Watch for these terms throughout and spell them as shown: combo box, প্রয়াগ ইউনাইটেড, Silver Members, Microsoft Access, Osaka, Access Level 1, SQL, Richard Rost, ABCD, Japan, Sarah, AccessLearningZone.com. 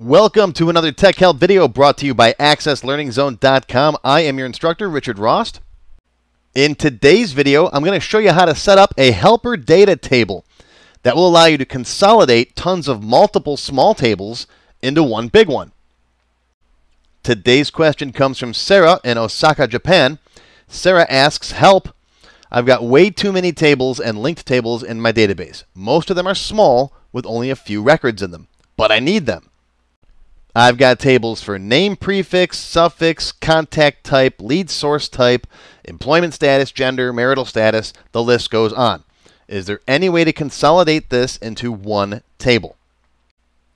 Welcome to another Tech Help video brought to you by AccessLearningZone.com. I am your instructor, Richard Rost. In today's video, I'm going to show you how to set up a helper data table that will allow you to consolidate tons of multiple small tables into one big one. Today's question comes from Sarah in Osaka, Japan. Sarah asks, help, I've got way too many tables and linked tables in my database. Most of them are small with only a few records in them, but I need them. I've got tables for name prefix, suffix, contact type, lead source type, employment status, gender, marital status, the list goes on. Is there any way to consolidate this into one table?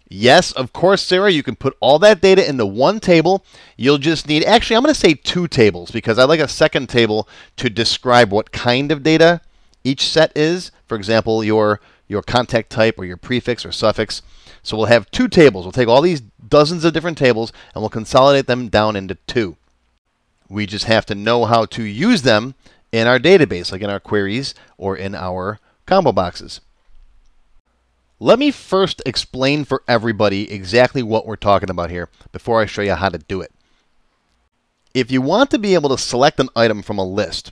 Yes, of course, Sarah, you can put all that data into one table. You'll just need, actually, I'm going to say two tables because I like a second table to describe what kind of data each set is. For example, your contact type or your prefix or suffix. So we'll have two tables. We'll take all these dozens of different tables and we'll consolidate them down into two. We just have to know how to use them in our database, like in our queries or in our combo boxes. Let me first explain for everybody exactly what we're talking about here before I show you how to do it. If you want to be able to select an item from a list,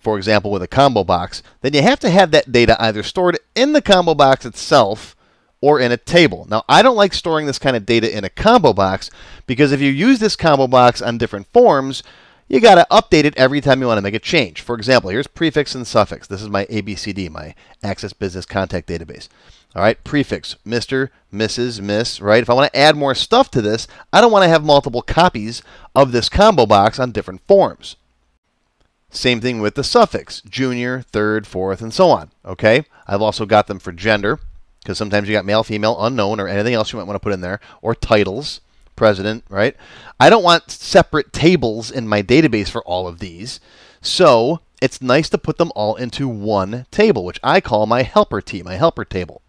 for example with a combo box, then you have to have that data either stored in the combo box itself or in a table. Now, I don't like storing this kind of data in a combo box because if you use this combo box on different forms, you got to update it every time you want to make a change. For example, here's prefix and suffix. This is my ABCD, my Access Business Contact Database. All right, prefix, Mr., Mrs., Miss, right? If I want to add more stuff to this, I don't want to have multiple copies of this combo box on different forms. Same thing with the suffix, junior, third, fourth, and so on, okay? I've also got them for gender, because sometimes you got male, female, unknown, or anything else you might want to put in there, or titles, president, right? I don't want separate tables in my database for all of these, so it's nice to put them all into one table, which I call my helper table.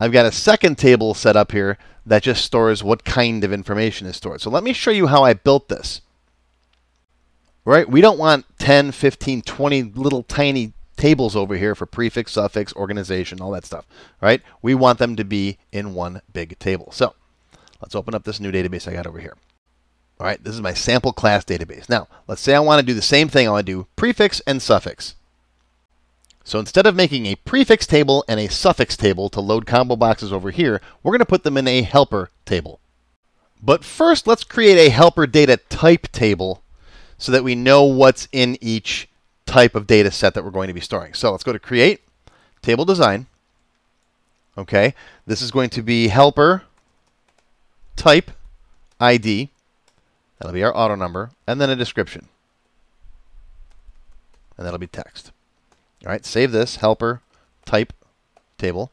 I've got a second table set up here that just stores what kind of information is stored. So let me show you how I built this. Right? We don't want 10, 15, 20 little tiny tables over here for prefix, suffix, organization, all that stuff, right? We want them to be in one big table. So let's open up this new database I got over here. All right, this is my sample class database. Now, let's say I want to do the same thing. I want to do prefix and suffix. So instead of making a prefix table and a suffix table to load combo boxes over here, we're going to put them in a helper table. But first, let's create a helper data type table so that we know what's in each type of data set that we're going to be storing. So let's go to Create, Table Design. Okay, this is going to be helper type ID. That'll be our auto number, and then a description. And that'll be text. All right, save this, helper type table,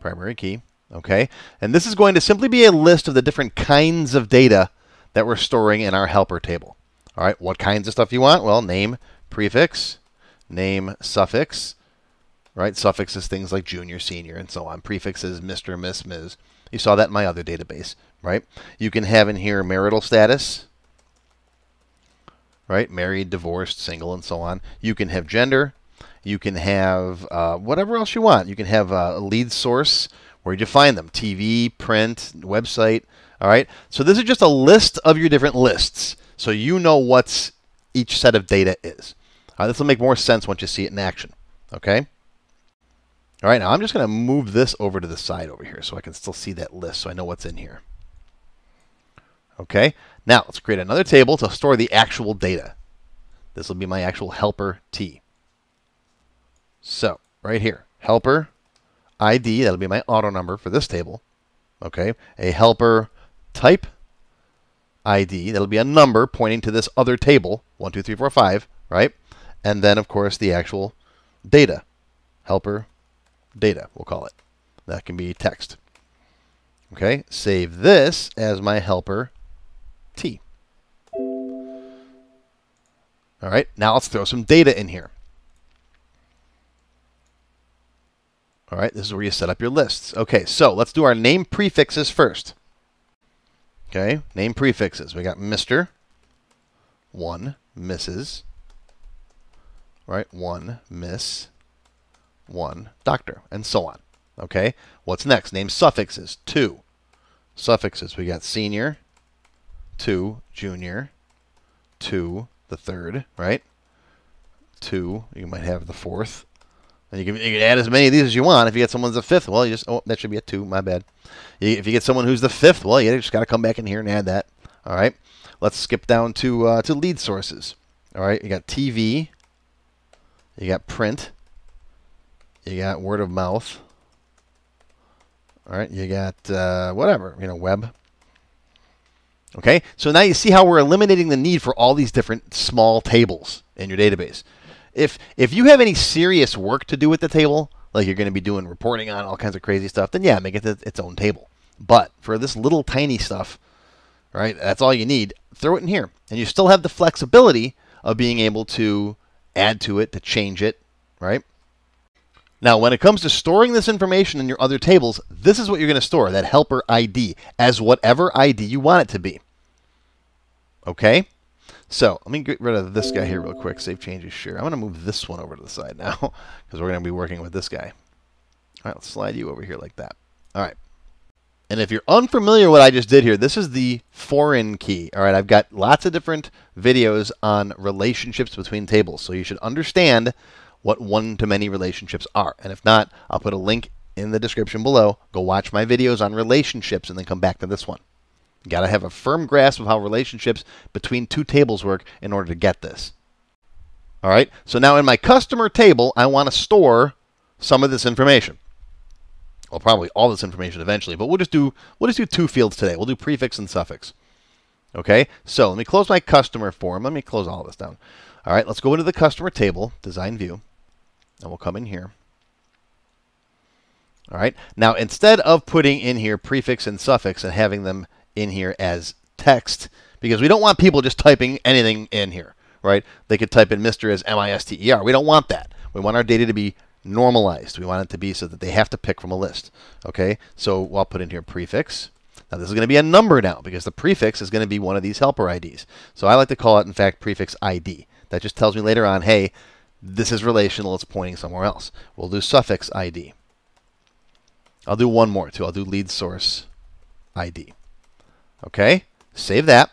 primary key. Okay, and this is going to simply be a list of the different kinds of data that we're storing in our helper table. All right, what kinds of stuff you want? Well, name, prefix, name, suffix, right? Suffix is things like junior, senior, and so on. Prefix is Mr., Miss, Ms. You saw that in my other database, right? You can have in here marital status, right? Married, divorced, single, and so on. You can have gender. You can have whatever else you want. You can have a lead source. Where'd you find them? TV, print, website, all right? So this is just a list of your different lists, so you know what each set of data is. This will make more sense once you see it in action, okay? All right, now I'm just going to move this over to the side over here so I can still see that list so I know what's in here. Okay, now let's create another table to store the actual data. This will be my actual helper T. So right here, helper ID, that'll be my auto number for this table. Okay, a helper type ID, that'll be a number pointing to this other table, 1, 2, 3, 4, 5, right? And then, of course, the actual data, helper data, we'll call it. That can be text. Okay, save this as my helper T. All right, now let's throw some data in here. All right, this is where you set up your lists. Okay, so let's do our name prefixes first. Okay, name prefixes. We got Mr., 1, Mrs., right, 1, Miss, 1, Doctor, and so on. Okay, what's next? Name suffixes, 2, suffixes. We got senior, to junior, to the third, right? To, you might have the fourth. And you can add as many of these as you want. If you get someone who's the fifth, well, you just, oh, that should be a two, my bad. If you get someone who's the fifth, well, you just got to come back in here and add that. All right. Let's skip down to lead sources. All right. You got TV. You got print. You got word of mouth. All right. You got whatever, you know, web. Okay. So now you see how we're eliminating the need for all these different small tables in your database. If you have any serious work to do with the table, like you're going to be doing reporting on all kinds of crazy stuff, then yeah, make it its own table. But for this little tiny stuff, right, that's all you need. Throw it in here. And you still have the flexibility of being able to add to it, to change it, right? Now, when it comes to storing this information in your other tables, this is what you're going to store, that helper ID, as whatever ID you want it to be. Okay? So let me get rid of this guy here real quick. Save changes, share. I'm going to move this one over to the side now because we're going to be working with this guy. All right, let's slide you over here like that. All right. And if you're unfamiliar with what I just did here, this is the foreign key. All right, I've got lots of different videos on relationships between tables, so you should understand what one-to-many relationships are. And if not, I'll put a link in the description below. Go watch my videos on relationships and then come back to this one. You got to have a firm grasp of how relationships between two tables work in order to get this. All right, so now in my customer table, I want to store some of this information. Well, probably all this information eventually, but we'll just do two fields today. We'll do prefix and suffix. Okay, so let me close my customer form. Let me close all this down. All right, let's go into the customer table, design view, and we'll come in here. All right, now instead of putting in here prefix and suffix and having them in here as text, because we don't want people just typing anything in here, right? They could type in Mr. as M-I-S-T-E-R. We don't want that. We want our data to be normalized. We want it to be so that they have to pick from a list, okay? So I'll put in here prefix. Now this is going to be a number now because the prefix is going to be one of these helper IDs. So I like to call it, in fact, prefix ID. That just tells me later on, hey, this is relational. It's pointing somewhere else. We'll do suffix ID. I'll do one more too. I'll do lead source ID. Okay, save that.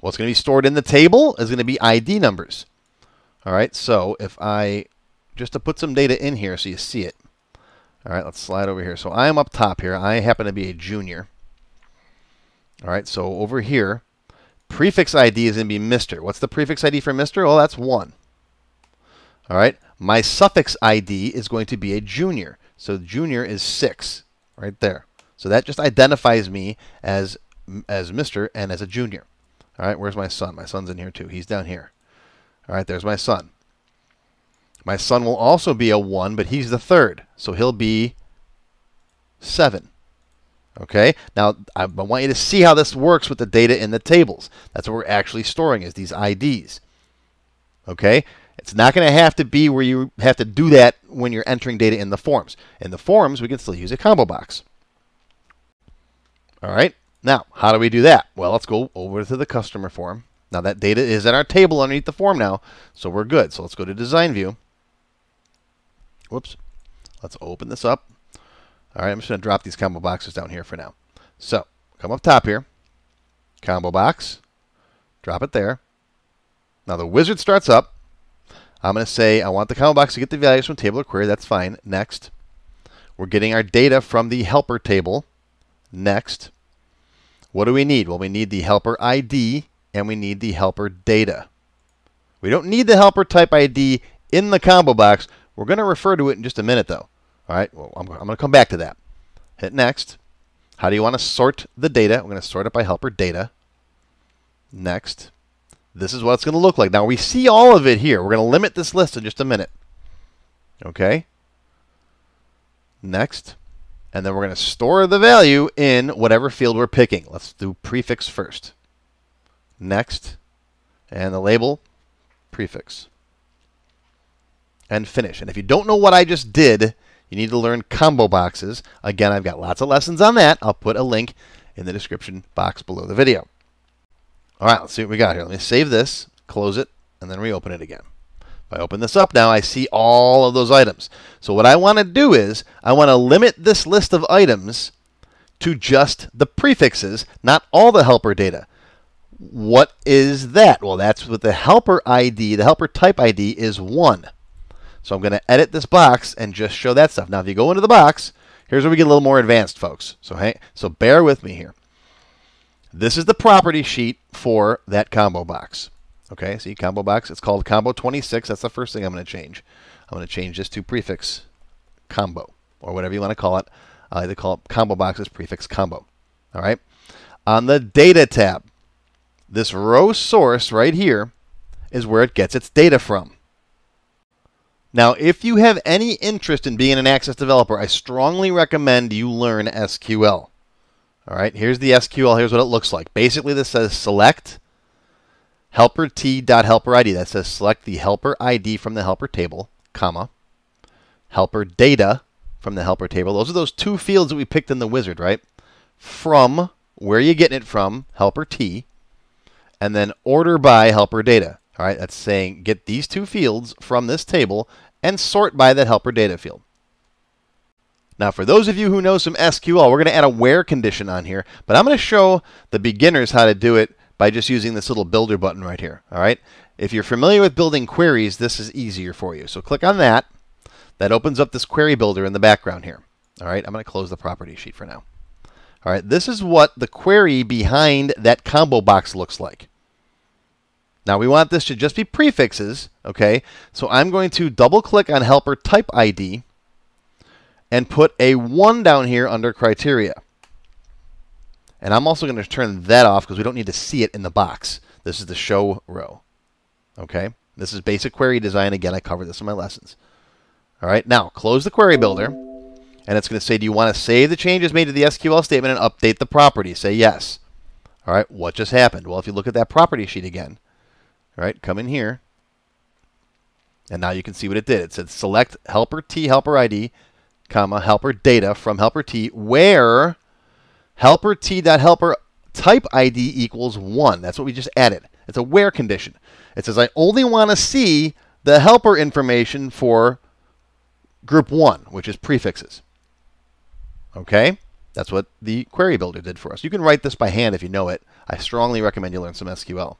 What's going to be stored in the table is going to be ID numbers. All right, so if I, just to put some data in here so you see it. All right, let's slide over here. So I am up top here. I happen to be a junior. All right, so over here, prefix ID is going to be Mr. What's the prefix ID for Mr.? Well, that's 1. All right, my suffix ID is going to be a junior. So junior is 6 right there. So that just identifies me as Mr. and as a junior. All right, where's my son? My son's in here too. He's down here. All right, there's my son. My son will also be a 1, but he's the 3rd. So he'll be 7. Okay, now I want you to see how this works with the data in the tables. That's what we're actually storing, is these IDs. Okay, it's not going to have to be where you have to do that when you're entering data in the forms. In the forms, we can still use a combo box. All right, now, how do we do that? Well, let's go over to the customer form. Now that data is in our table underneath the form now, so we're good. So let's go to design view. Whoops, let's open this up. All right, I'm just gonna drop these combo boxes down here for now. So come up top here, combo box, drop it there. Now the wizard starts up. I'm gonna say I want the combo box to get the values from table or query, that's fine, next. We're getting our data from the helper table. Next, what do we need? Well, we need the helper ID and we need the helper data. We don't need the helper type ID in the combo box. We're going to refer to it in just a minute though. All right, well, I'm going to come back to that. Hit next. How do you want to sort the data? I'm going to sort it by helper data. Next. This is what it's going to look like. Now we see all of it here. We're going to limit this list in just a minute. Okay. Next. And then we're going to store the value in whatever field we're picking. Let's do prefix first. Next. And the label, prefix. And finish. And if you don't know what I just did, you need to learn combo boxes. Again, I've got lots of lessons on that. I'll put a link in the description box below the video. All right, let's see what we got here. Let me save this, close it, and then reopen it again. I open this up now, I see all of those items. So what I want to do is I want to limit this list of items to just the prefixes, not all the helper data. What is that? Well, that's with the helper ID. The helper type ID is 1. So I'm going to edit this box and just show that stuff. Now, if you go into the box, here's where we get a little more advanced, folks. So, hey, so bear with me here. This is the property sheet for that combo box. Okay, see, combo box. It's called combo 26. That's the first thing I'm going to change. I'm going to change this to prefix combo, or whatever you want to call it. I either call it combo boxes, prefix combo. All right. On the data tab, this row source right here is where it gets its data from. Now, if you have any interest in being an Access developer, I strongly recommend you learn SQL. All right, here's the SQL. Here's what it looks like. Basically, this says select helper t.helper ID. That says select the helper ID from the helper table, comma, helper data from the helper table. Those are those two fields that we picked in the wizard, right? From, where you're getting it from, helper t, and then order by helper data. All right, that's saying get these two fields from this table and sort by that helper data field. Now, for those of you who know some SQL, we're going to add a where condition on here, but I'm going to show the beginners how to do it by just using this little builder button right here. All right, if you're familiar with building queries, this is easier for you. So click on that. That opens up this query builder in the background here. All right, I'm going to close the property sheet for now. All right, this is what the query behind that combo box looks like. Now, we want this to just be prefixes, okay? So I'm going to double-click on helper type ID and put a 1 down here under criteria. And I'm also going to turn that off because we don't need to see it in the box. This is the show row, okay? This is basic query design. Again, I covered this in my lessons. All right, now close the query builder, and it's going to say, do you want to save the changes made to the SQL statement and update the property? Say yes. All right, what just happened? Well, if you look at that property sheet again, all right, come in here, and now you can see what it did. It said select helper t helper ID, comma, helper data from helper t, where helper t dot helper type ID equals 1. That's what we just added. It's a where condition. It says I only want to see the helper information for group 1, which is prefixes. Okay, that's what the query builder did for us. You can write this by hand if you know it. I strongly recommend you learn some SQL.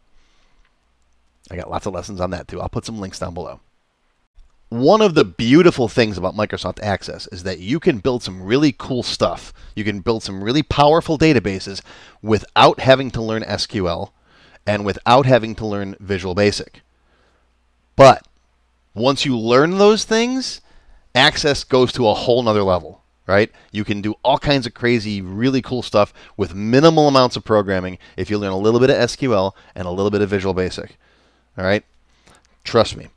I got lots of lessons on that too. I'll put some links down below. One of the beautiful things about Microsoft Access is that you can build some really cool stuff. You can build some really powerful databases without having to learn SQL and without having to learn Visual Basic. But once you learn those things, Access goes to a whole nother level, right? You can do all kinds of crazy, really cool stuff with minimal amounts of programming if you learn a little bit of SQL and a little bit of Visual Basic. All right, trust me.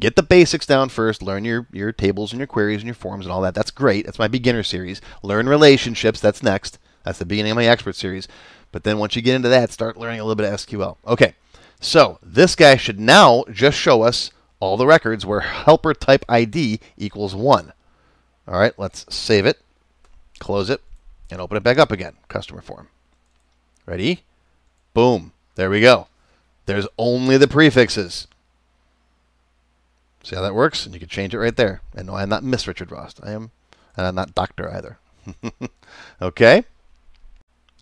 Get the basics down first. Learn your tables and your queries and your forms and all that. That's great. That's my beginner series. Learn relationships. That's next. That's the beginning of my expert series. But then once you get into that, start learning a little bit of SQL. Okay, so this guy should now just show us all the records where helper type ID equals 1. All right, let's save it, close it, and open it back up again. Customer form. Ready? Boom. There we go. There's only the prefixes. See how that works? And you can change it right there. And no, I'm not Miss Richard Rost. And I'm not Doctor either. Okay.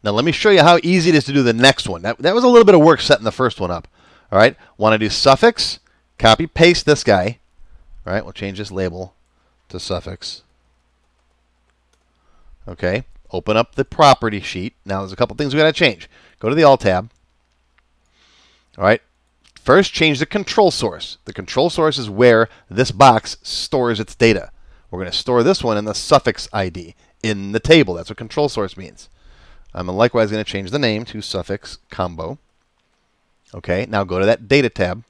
Now let me show you how easy it is to do the next one. That was a little bit of work setting the first one up. All right. Want to do suffix? Copy paste this guy. All right. We'll change this label to suffix. Okay. Open up the property sheet. Now there's a couple things we got to change. Go to the All tab. All right, first change the control source. The control source is where this box stores its data. We're going to store this one in the suffix ID in the table. That's what control source means. I'm likewise going to change the name to suffix combo. Okay, now go to that data tab.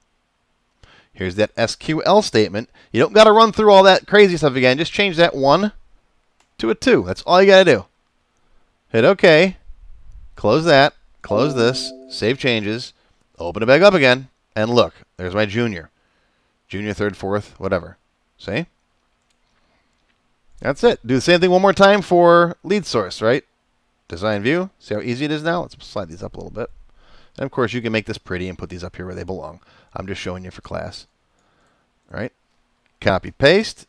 Here's that SQL statement. You don't got to run through all that crazy stuff again. Just change that 1 to a 2. That's all you got to do. Hit OK. Close that. Close this. Save changes. Open it back up again, and look, there's my junior. Junior, third, fourth, whatever. See? That's it. Do the same thing one more time for lead source, right? Design view. See how easy it is now? Let's slide these up a little bit. And, of course, you can make this pretty and put these up here where they belong. I'm just showing you for class. All right. Copy, paste.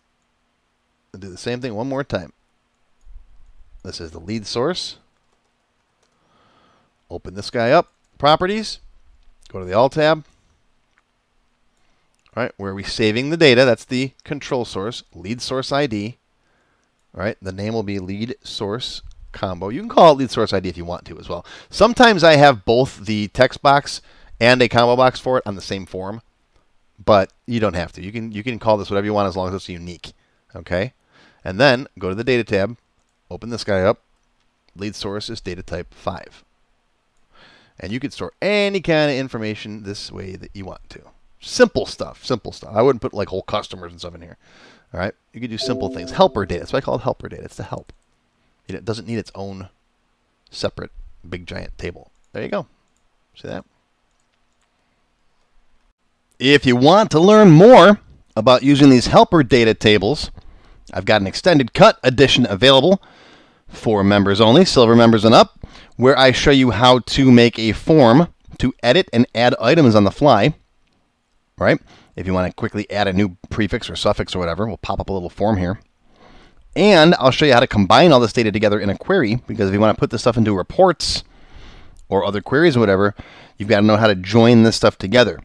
Do the same thing one more time. This is the lead source. Open this guy up. Properties. Go to the All tab. All right, where are we saving the data? That's the control source, lead source ID. All right, the name will be lead source combo. You can call it lead source ID if you want to as well. Sometimes I have both the text box and a combo box for it on the same form, but you don't have to. You can call this whatever you want as long as it's unique. Okay, and then go to the data tab, open this guy up. Lead source is data type 5. And you can store any kind of information this way that you want to. Simple stuff, simple stuff. I wouldn't put like whole customers and stuff in here. All right, you can do simple things. Helper data, that's why I call it helper data. It's to help. It doesn't need its own separate big giant table. There you go. See that? If you want to learn more about using these helper data tables, I've got an extended cut edition available for members only, silver members and up, where I show you how to make a form to edit and add items on the fly. Right? If you want to quickly add a new prefix or suffix or whatever, we'll pop up a little form here. And I'll show you how to combine all this data together in a query, because if you want to put this stuff into reports or other queries or whatever, you've got to know how to join this stuff together.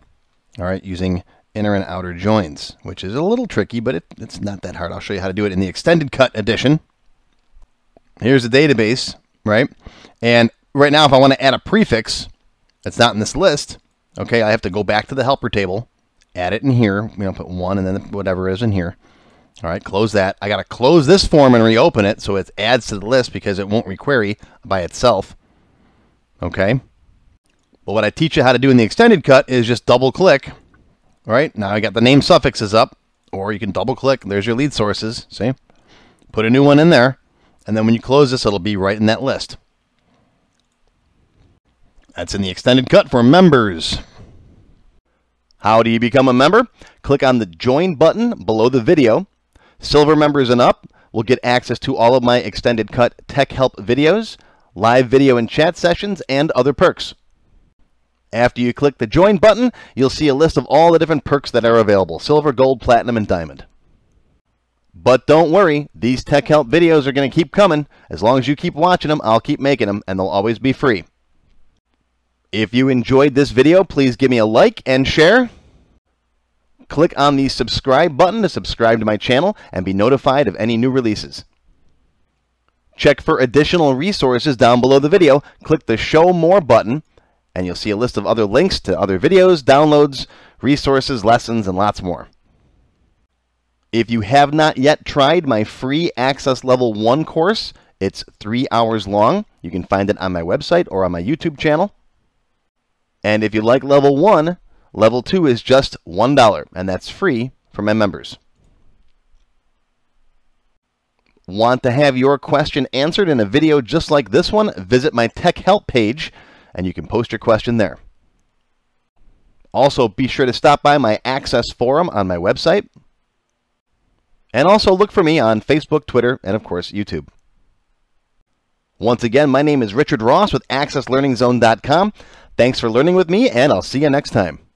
All right, using inner and outer joins, which is a little tricky, but it's not that hard. I'll show you how to do it in the extended cut edition. Here's the database, right? And right now, if I want to add a prefix that's not in this list, okay, I have to go back to the helper table, add it in here. You know, put 1 and then whatever is in here. All right, close that. I got to close this form and reopen it so it adds to the list because it won't requery by itself. Okay. But what I teach you how to do in the extended cut is just double click. All right, now I got the name suffixes up, or you can double click. There's your lead sources. See? Put a new one in there. And then when you close this, it'll be right in that list. That's in the extended cut for members. How do you become a member? Click on the join button below the video. Silver members and up will get access to all of my extended cut tech help videos, live video and chat sessions, and other perks. After you click the join button, you'll see a list of all the different perks that are available: silver, gold, platinum, and diamond. But don't worry, these tech help videos are going to keep coming. As long as you keep watching them, I'll keep making them, and they'll always be free. If you enjoyed this video, please give me a like and share. Click on the subscribe button to subscribe to my channel and be notified of any new releases. Check for additional resources down below the video. Click the Show More button and you'll see a list of other links to other videos, downloads, resources, lessons, and lots more. If you have not yet tried my free Access Level 1 course, it's 3 hours long. You can find it on my website or on my YouTube channel. And if you like level 1, level 2 is just $1, and that's free for my members. Want to have your question answered in a video just like this one? Visit my Tech Help page, and you can post your question there. Also, be sure to stop by my Access Forum on my website. And also look for me on Facebook, Twitter, and of course, YouTube. Once again, my name is Richard Rost with AccessLearningZone.com. Thanks for learning with me, and I'll see you next time.